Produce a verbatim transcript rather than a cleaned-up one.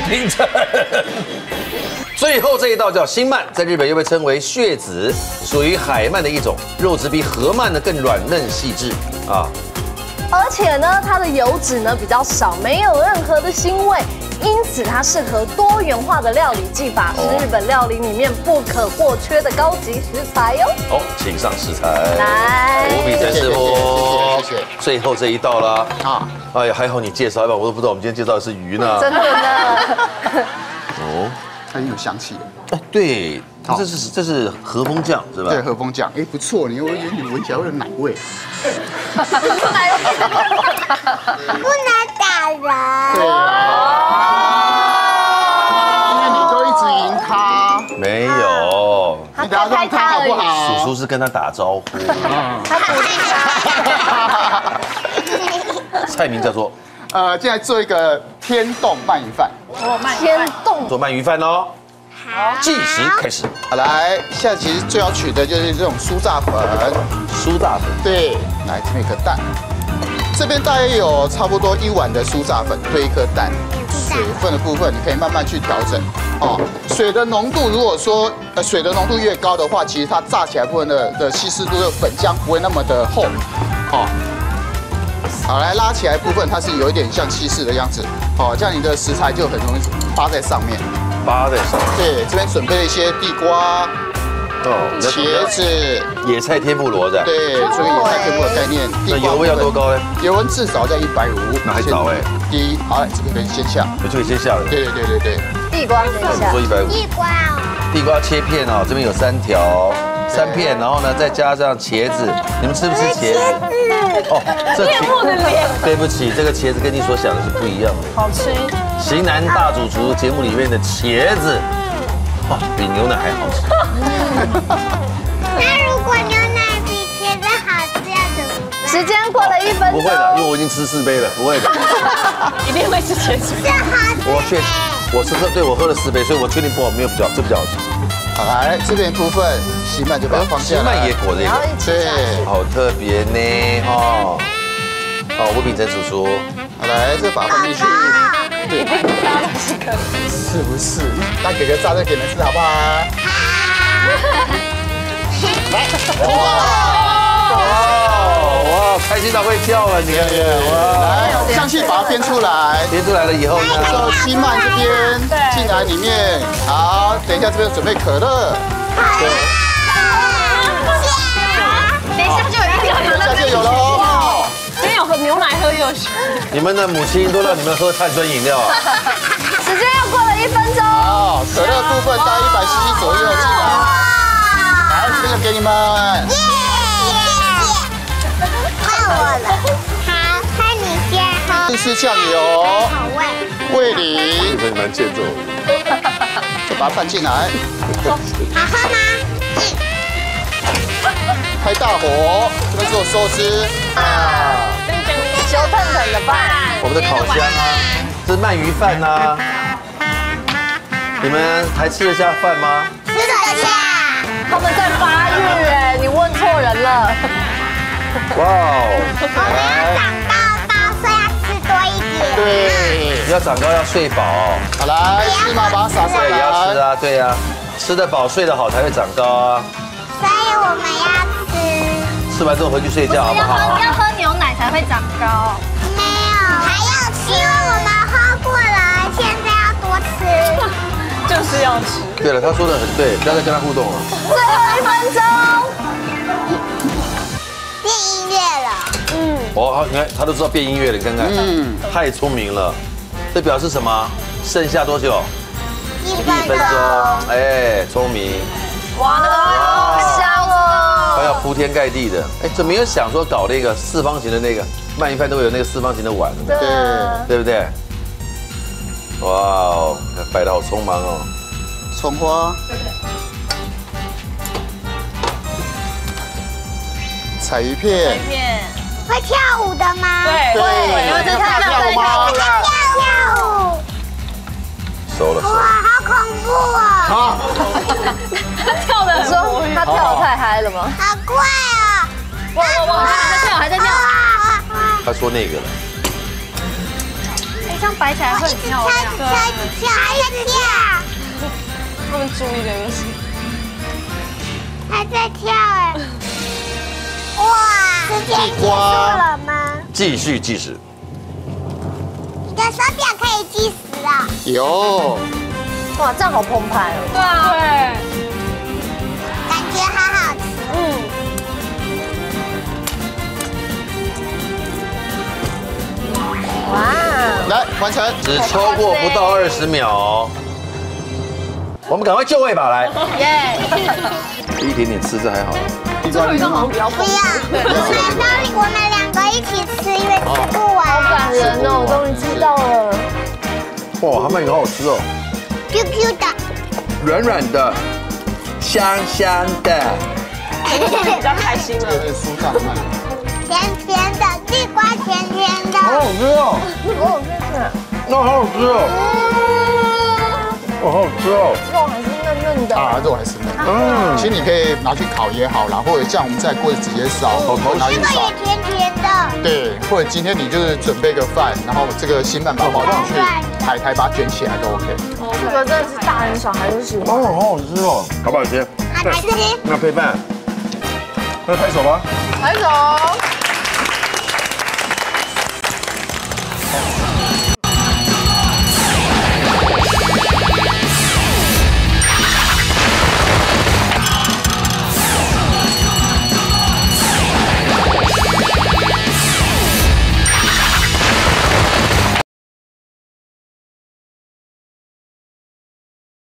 不平整。最后这一道叫新鳗，在日本又被称为血子，属于海鳗的一种，肉质比河鳗呢更软嫩细致啊。而且呢，它的油脂呢比较少，没有任何的腥味，因此它适合多元化的料理技法，是日本料理里面不可或缺的高级食材哟。哦，请上食材，来，吴秉承师傅，谢谢。最后这一道啦，啊，哎呀，还好你介绍，要不然我都不知道我们今天介绍的是鱼呢。真的呢。哦。 很有香气，哎，对，这是这是和风酱是吧？对，和风酱，哎，不错，你我觉得你闻起来有点奶味。不能打人。对啊，因为你都一直赢他。没有，你打断他好不好？叔叔是跟他打招呼。他鼓励他。菜名叫做。 呃，进来做一个天冻鳗鱼饭。哦，天冻做鳗鱼饭哦。好，计时开始。好，来，现在其实最要取的就是这种酥炸粉。酥炸粉。对，来这边一颗蛋，这边大约有差不多一碗的酥炸粉对一颗蛋。水分的部分你可以慢慢去调整。哦，水的浓度如果说呃水的浓度越高的话，其实它炸起来部分的的稀释度的粉浆不会那么的厚。好。 好，来拉起来部分，它是有一点像气势的样子。好，这样你的食材就很容易扒在上面。扒在上面。对，这边准备了一些地瓜、哦、茄子、野菜天妇罗的。对，所以野菜天妇罗的概念。那油温要多高呢？油温至少在一百五。那还早哎。低，好，这个可以先下。我就可以先下了。对对对对对。地瓜先下。说一百五。地瓜哦。地瓜切片哦，这边有三条。 三片，然后呢，再加上茄子，你们吃不吃茄子？哦，这面部的脸。对不起，这个茄子跟你所想的是不一样的。好吃。型男大主厨节目里面的茄子，哇，比牛奶还好吃。那如果牛奶比茄子好吃要怎么办？时间过了一分钟。不会的，因为我已经吃四杯了，不会的。一定会吃茄子。这好吃。我确，我是喝，对我喝了四杯，所以我确定不没有比较，这比较好吃。 好，来这边部分，西曼就把它放下来。西曼也裹着一个，对，好特别呢，哦，哦，吴秉承叔叔，好来，这把放进去，对，是不是？那给个炸弹给你们吃，好不好？来，哇哇，开心到会跳了，你看，来，上去把它编出来，编出来了以后呢，西曼这边。 进来里面，好，等一下这边准备可乐，对，等一下就有一点，等一下就有了哦。今天有喝牛奶喝又水，你们的母亲都让你们喝碳酸饮料啊。时间又过了一分钟，好，可乐部分大概一百 C C 左右进来，来，这个给你们，耶，看我了，好，看你先喝，这是酱油，好味。 味里，你们蛮欠揍的，就把它拌进来。好喝吗？开大火，这边做寿司啊，小腾腾的饭，我们的烤箱啊，这是鳗鱼饭啊，你们还吃得下饭吗？吃得下。他们在发育哎，你问错人了。哇哦，我要长大。 对，要长高要睡饱、哦。好来，芝麻把它撒上来。也要吃啊，对呀、啊，吃得饱睡得好才会长高啊。所以我们要吃。吃完之后回去睡觉好不好？要喝牛奶才会长高。没有，还要吃，因为我们喝过了，现在要多吃。就是要吃。对了，他说的很对，不要再跟他互动了。最后一分钟。变音乐了。 嗯，哦，你看他都知道变音乐了，你看看，嗯，太聪明了，这表示什么？剩下多久？一分钟，哎，聪明。哇，那个好香哦！他要铺天盖地的，哎，怎么没有想说搞那个四方形的那个鳗鱼饭都有那个四方形的碗，对，对不对？哇哦，摆得好匆忙哦。葱花，彩鱼片，彩片。 会跳舞的吗？对对，因为这太跳舞了。跳舞。熟了。哇，好恐怖哦！他跳的，你说他跳的太嗨了吗？好怪啊！哇哇哇！还在跳，还在跳。他说那个了。这样摆起来会很漂亮。对，一直跳，一直跳，他们注意的东西。还在跳哎！哇，时间结束了吗？继续计时。你的手表可以计时啊！有。哇，这样好澎湃哦！对啊。对。感觉好好吃。嗯。 哇！来完成，只超过不到二十秒。我们赶快就位吧，来。耶！一点点吃这还好。最后一个好像比较不一样。我们我们两个一起吃，因为吃不完。好感人哦，我终于知道了。哇，它鳗鱼好好吃哦。Q Q 的，软软的，香香的。比较开心了。酥炸鳗。 甜甜的地瓜，甜甜的，好好吃哦！好好吃，那好好吃哦！哦，好好吃哦！肉还是嫩嫩的啊，肉还是嫩。嗯，其实你可以拿去烤也好啦，或者像我们在锅子直接烧，拿去烧。这个也甜甜的。对，或者今天你就是准备个饭，然后这个新鳗把它包进去，抬抬把它卷起来都 OK。这个真的是大人小孩都喜欢。哦，好好吃哦！好不好吃？好吃。那配饭，那拍手吧。拍手。 Thank you.